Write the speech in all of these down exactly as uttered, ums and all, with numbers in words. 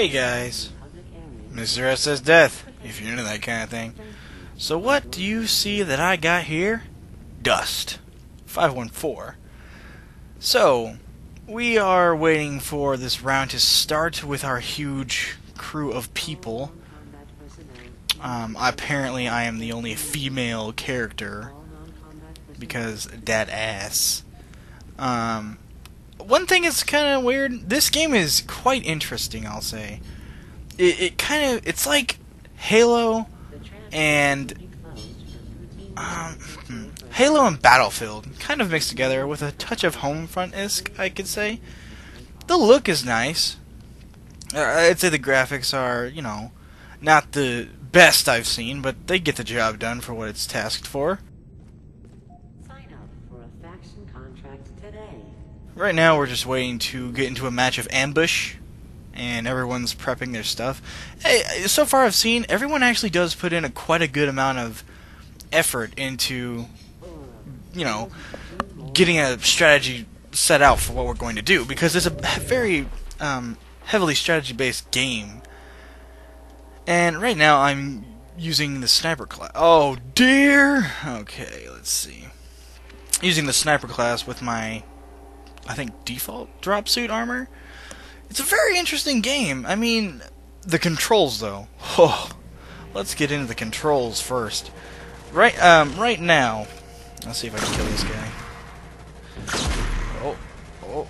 Hey guys, Mister S says death, if you're into that kind of thing. So what do you see that I got here? Dust five one four. So, we are waiting for this round to start with our huge crew of people. Um, apparently I am the only female character, because that ass. Um... One thing that's kind of weird, this game is quite interesting, I'll say. It, it kind of, it's like Halo and, um, Halo and Battlefield, kind of mixed together with a touch of Homefront-esque, I could say. The look is nice. I'd say the graphics are, you know, not the best I've seen, but they get the job done for what it's tasked for. Right now we're just waiting to get into a match of ambush, and everyone's prepping their stuff. Hey, so far I've seen, everyone actually does put in a quite a good amount of effort into, you know, getting a strategy set out for what we're going to do, because it's a very um, heavily strategy-based game. And right now I'm using the sniper class. Oh dear! Okay, let's see. Using the sniper class with my, I think, default drop suit armor. It's a very interesting game. I mean, the controls though. Oh, let's get into the controls first. Right, um, right now. Let's see if I can kill this guy. Oh, oh,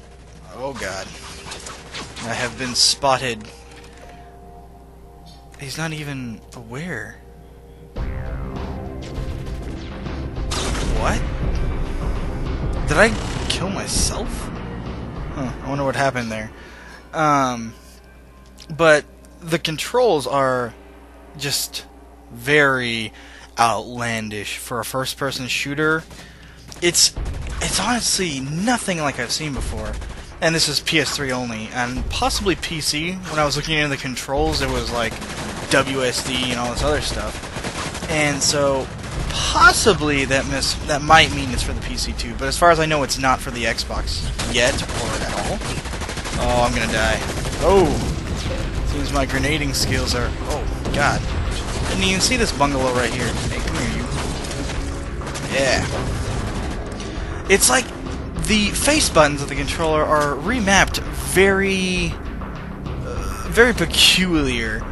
oh God! I have been spotted. He's not even aware. What? Did I? Kill myself? Huh, I wonder what happened there. Um, but the controls are just very outlandish for a first-person shooter. It's it's honestly nothing like I've seen before. And this is P S three only, and possibly P C. When I was looking into the controls, it was like W S D and all this other stuff. And so possibly that miss that might mean it's for the P C too, but as far as I know, it's not for the Xbox yet or at all. Oh, I'm gonna die. Oh, seems my grenading skills are. Oh God, didn't even see this bungalow right here. Hey, come here, you. Yeah. It's like the face buttons of the controller are remapped very, uh, very peculiar.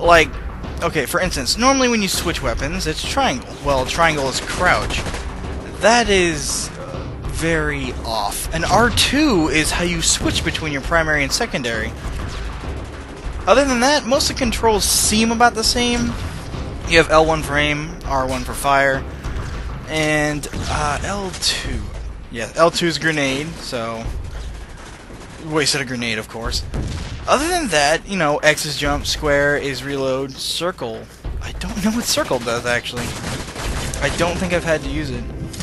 Like. Okay, for instance, normally when you switch weapons, it's triangle. Well, triangle is crouch. That is very off. And R two is how you switch between your primary and secondary. Other than that, most of the controls seem about the same. You have L one for aim, R one for fire, and uh, L two. Yeah, L two is grenade, so wasted a grenade, of course. Other than that, you know, X is jump, square is reload, circle. I don't know what circle does, actually. I don't think I've had to use it. And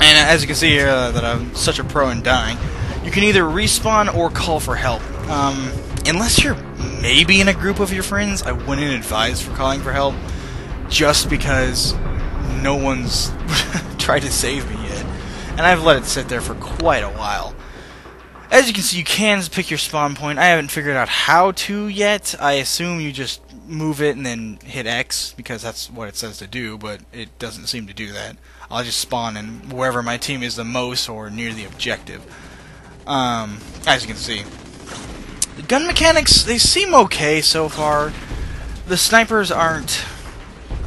as you can see here, uh, that I'm such a pro in dying, you can either respawn or call for help. Um, unless you're maybe in a group of your friends, I wouldn't advise for calling for help, just because no one's tried to save me yet. And I've let it sit there for quite a while. As you can see, you can pick your spawn point. I haven't figured out how to yet. I assume you just move it and then hit X, because that's what it says to do, but it doesn't seem to do that. I'll just spawn in wherever my team is the most or near the objective. Um, as you can see. The gun mechanics, they seem okay so far. The snipers aren't...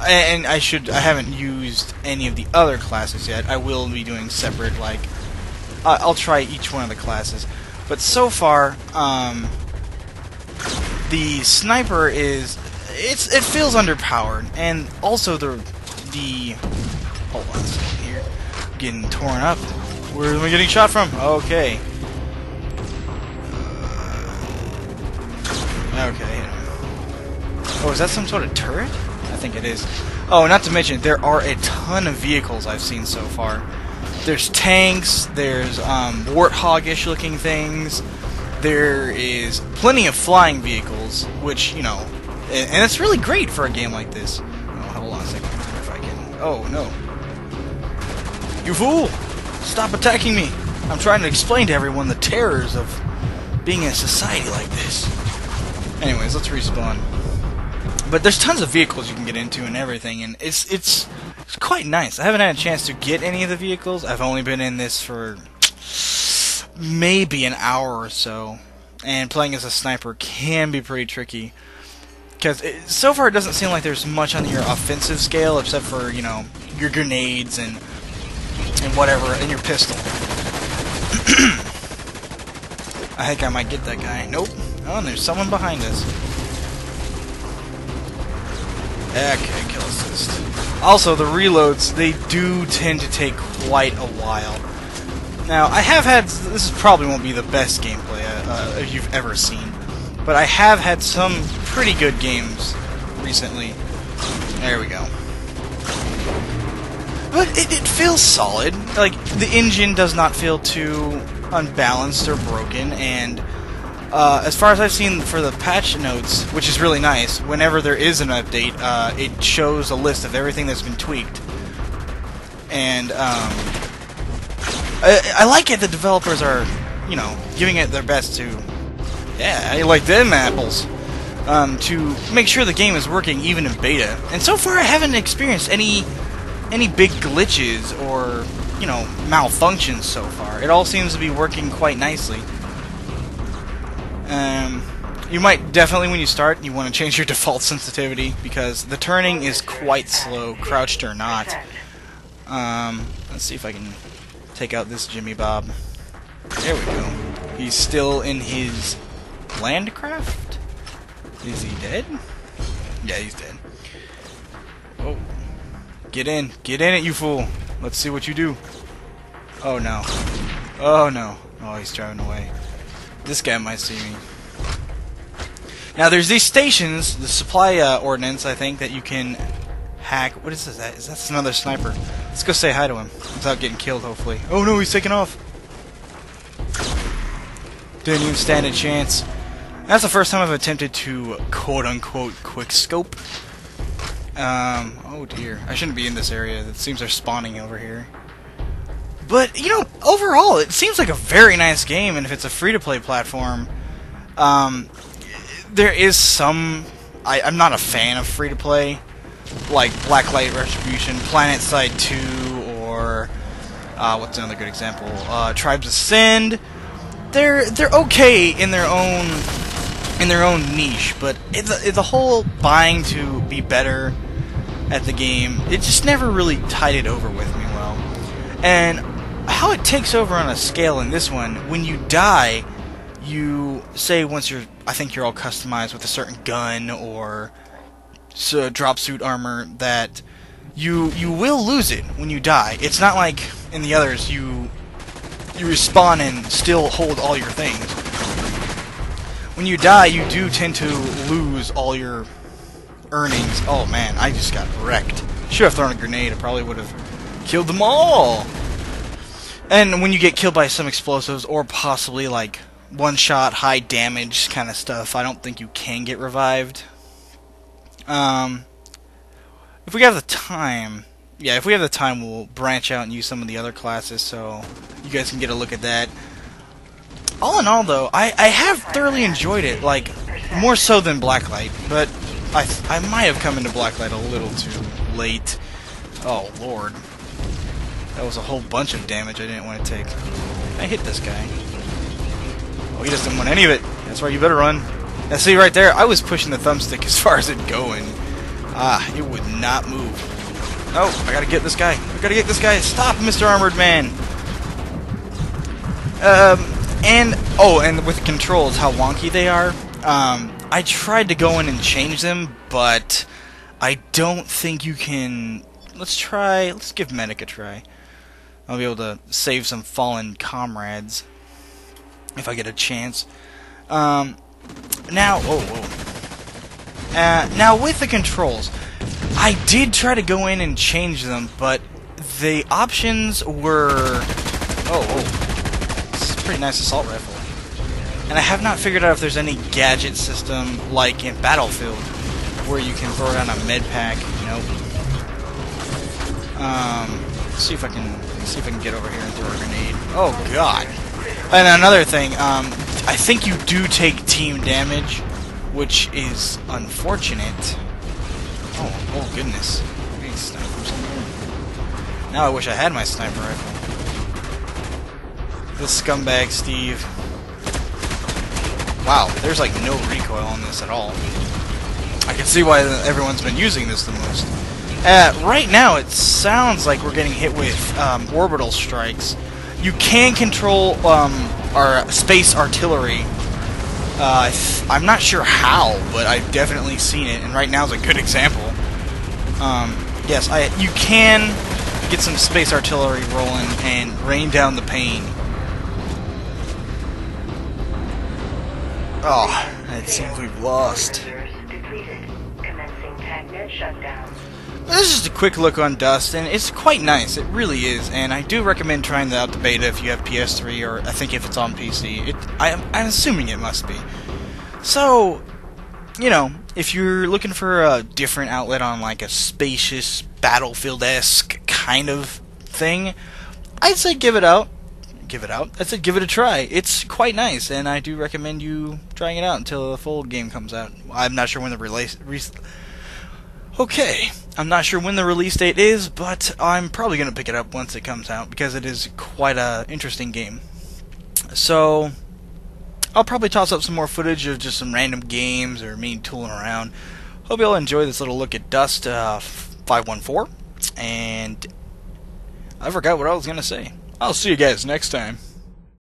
And I should... I haven't used any of the other classes yet. I will be doing separate, like... I'll try each one of the classes, but so far, um, the sniper is, it's, it feels underpowered, and also the, the, hold on a second here, I'm getting torn up, where am I getting shot from? Okay, uh, okay, oh, is that some sort of turret? I think it is. Oh, not to mention, there are a ton of vehicles I've seen so far. There's tanks, there's um, warthog-ish looking things, there is plenty of flying vehicles, which, you know, and, and it's really great for a game like this. Oh, hold on a second, if I can... Oh, no. You fool! Stop attacking me! I'm trying to explain to everyone the terrors of being in a society like this. Anyways, let's respawn. But there's tons of vehicles you can get into and everything, and it's it's it's quite nice. I haven't had a chance to get any of the vehicles. I've only been in this for maybe an hour or so, and playing as a sniper can be pretty tricky. Because so far it doesn't seem like there's much on your offensive scale, except for, you know, your grenades and and whatever, and your pistol. I think I might get that guy. Nope. Oh, and there's someone behind us. Okay, kill assist. Also, the reloads, they do tend to take quite a while. Now, I have had... This probably won't be the best gameplay uh, you've ever seen. But I have had some pretty good games recently. There we go. But it, it feels solid. Like, the engine does not feel too unbalanced or broken, and uh, as far as I've seen for the patch notes, which is really nice, whenever there is an update, uh, it shows a list of everything that's been tweaked. And, um, I, I like it that developers are, you know, giving it their best to... Yeah, I like them apples. Um, to make sure the game is working even in beta. And so far I haven't experienced any any big glitches or, you know, malfunctions so far. It all seems to be working quite nicely. Um, you might definitely, when you start, you want to change your default sensitivity because the turning is quite slow, crouched or not. Um, let's see if I can take out this Jimmy Bob. There we go. He's still in his... Landcraft? Is he dead? Yeah, he's dead. Oh. Get in. Get in it, you fool. Let's see what you do. Oh, no. Oh, no. Oh, he's driving away. This guy might see me. Now, there's these stations, the supply uh, ordnance, I think, that you can hack. What is this? Is that another sniper? Let's go say hi to him without getting killed, hopefully. Oh, no, he's taking off. Didn't even stand a chance. That's the first time I've attempted to quote-unquote quickscope. Um, oh dear. I shouldn't be in this area. It seems they're spawning over here. But, you know, overall, it seems like a very nice game, and if it's a free-to-play platform, um, there is some... I, I'm not a fan of free-to-play, like Blacklight Retribution, PlanetSide two, or... Uh, what's another good example? Uh, Tribes Ascend. They're, they're okay in their own... in their own niche, but it's a, it's a whole buying to be better at the game. It just never really tied it over with me well. And how it takes over on a scale in this one, when you die, you say once you're, I think you're all customized with a certain gun or so drop suit armor, that you you will lose it when you die. It's not like in the others you you respawn and still hold all your things. When you die, you do tend to lose all your earnings. Oh man, I just got wrecked. Should have thrown a grenade. I probably would have killed them all. And when you get killed by some explosives or possibly like one-shot, high damage kind of stuff, I don't think you can get revived. Um, if we have the time, yeah, if we have the time, we'll branch out and use some of the other classes so you guys can get a look at that. All in all, though, I, I have thoroughly enjoyed it, like, more so than Blacklight, but I I might have come into Blacklight a little too late. Oh, Lord. That was a whole bunch of damage I didn't want to take. I hit this guy. Oh, he doesn't want any of it. That's right, you better run. Now, see, right there, I was pushing the thumbstick as far as it'd go, and ah, it would not move. Oh, I gotta get this guy. I gotta get this guy. Stop, Mister Armored Man. Um... And, oh, and with the controls, how wonky they are, um, I tried to go in and change them, but I don't think you can... Let's try... Let's give Medic a try. I'll be able to save some fallen comrades if I get a chance. Um, now... Oh, whoa. Uh, now, with the controls, I did try to go in and change them, but the options were... Oh, oh. Pretty nice assault rifle. And I have not figured out if there's any gadget system like in Battlefield where you can throw down a med pack, you know. Um let's see if I can see if I can get over here and throw a grenade. Oh god. And another thing, um I think you do take team damage which is unfortunate. Oh, oh goodness. I need snipers in here. Now I wish I had my sniper rifle. This scumbag, Steve. Wow, there's like no recoil on this at all. I can see why everyone's been using this the most. Uh, right now, it sounds like we're getting hit with um, orbital strikes. You can control um, our space artillery. Uh, I'm not sure how, but I've definitely seen it, and right now is a good example. Um, yes, I, you can get some space artillery rolling and rain down the pain. Oh, it seems we've lost. This is just a quick look on Dust, and it's quite nice, it really is, and I do recommend trying out the beta if you have P S three, or I think if it's on P C. It, I, I'm assuming it must be. So, you know, if you're looking for a different outlet on like a spacious, Battlefield-esque kind of thing, I'd say give it out. Give it out? I'd say give it a try. It's quite nice, and I do recommend you trying it out until the full game comes out. I'm not sure when the release... Okay, I'm not sure when the release date is, but I'm probably going to pick it up once it comes out, because it is quite a interesting game. So, I'll probably toss up some more footage of just some random games or me tooling around. Hope you all enjoy this little look at Dust uh, five one four, and I forgot what I was going to say. I'll see you guys next time.